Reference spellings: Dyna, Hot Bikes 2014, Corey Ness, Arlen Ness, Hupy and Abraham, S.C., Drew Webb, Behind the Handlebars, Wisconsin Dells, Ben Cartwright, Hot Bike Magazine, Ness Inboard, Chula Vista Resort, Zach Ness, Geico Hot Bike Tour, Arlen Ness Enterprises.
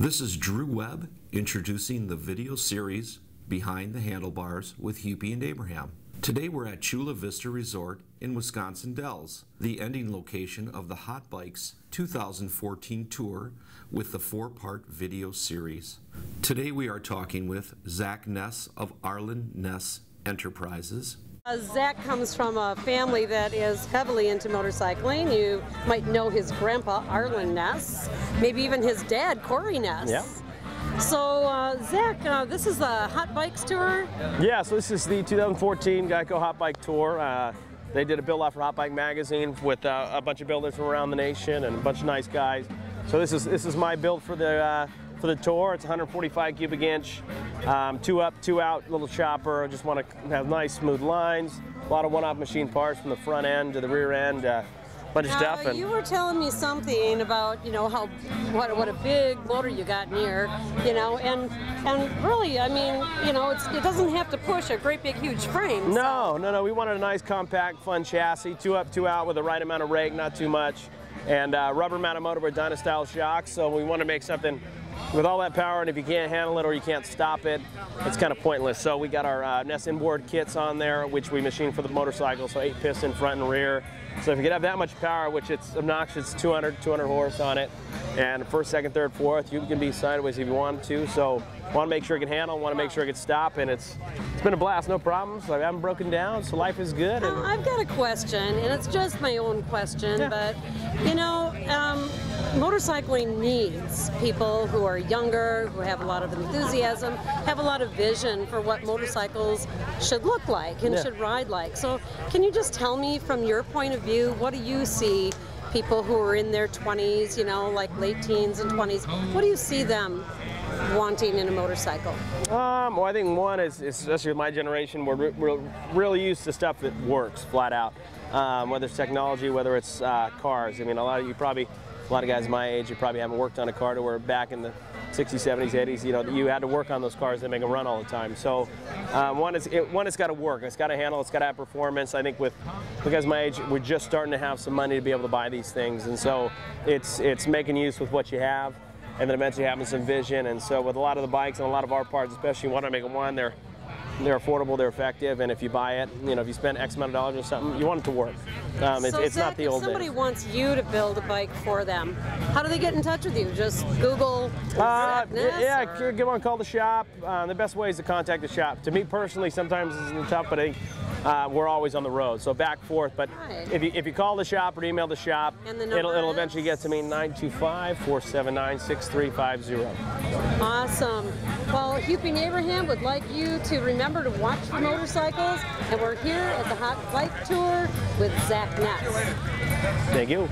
This is Drew Webb introducing the video series Behind the Handlebars with Hupy and Abraham. Today we're at Chula Vista Resort in Wisconsin Dells, the ending location of the Hot Bikes 2014 tour with the four-part video series. Today we are talking with Zach Ness of Arlen Ness Enterprises. Zach comes from a family that is heavily into motorcycling. You might know his grandpa, Arlen Ness, maybe even his dad, Corey Ness. Yeah. So, Zach, this is the Hot Bikes Tour? Yeah, so this is the 2014 Geico Hot Bike Tour. They did a build-off for Hot Bike Magazine with a bunch of builders from around the nation and a bunch of nice guys. So this is my build for the tour. It's 145 cubic inch, two up, two out, little chopper. I just want to have nice smooth lines, a lot of one-off machine parts from the front end to the rear end, bunch of stuff. And you were telling me something about, you know, how what a big loader you got in here, you know, and really, I mean, you know, it doesn't have to push a great big huge frame. No, so. No, we wanted a nice compact fun chassis, two up, two out with the right amount of rake, not too much, and rubber mounted motor with Dyna style shocks. So we want to make something with all that power, and if you can't handle it or you can't stop it, it's kind of pointless. So we got our Ness Inboard kits on there, which we machine for the motorcycle, so 8 piston front and rear. So if you could have that much power, which it's obnoxious, 200 horse on it, and first, second, third, fourth, you can be sideways if you want to. So want to make sure it can handle, want to make sure it can stop, and it's been a blast, no problems. I haven't broken down, so life is good. And I've got a question, and it's just my own question, yeah. But you know, motorcycling needs people who are younger, who have a lot of enthusiasm, have a lot of vision for what motorcycles should look like and yeah. should ride like. So can you just tell me from your point of view, what do you see people who are in their 20s, you know, like late teens and 20s, what do you see them wanting in a motorcycle? Well, I think one is, especially with my generation, we're really used to stuff that works flat out, whether it's technology, whether it's cars. I mean, a lot of guys my age, you probably haven't worked on a car to where back in the 60s, 70s, 80s, you know, you had to work on those cars that make them run all the time. So one, it's got to work, it's got to handle, it's got to have performance. I think with guys my age, we're just starting to have some money to be able to buy these things. And so it's making use with what you have, and then eventually having some vision. And so with a lot of the bikes and a lot of our parts, especially want to make them one, they're affordable, they're effective, and if you buy it, you know, if you spend X amount of dollars or something, you want it to work. So it's Zach, not the old days. If somebody wants you to build a bike for them, how do they get in touch with you? Just Google Zach Ness? Yeah, give them a call to the shop. The best way is to contact the shop. To me personally, sometimes it's tough, but I think we're always on the road, so back forth. But right. if you call the shop or email the shop, and the it'll eventually get to me, 925-479-6350. Awesome. Well, Hupy and Abraham would like you to remember to watch for motorcycles, and we're here at the Hot Bike Tour with Zach Ness. Thank you.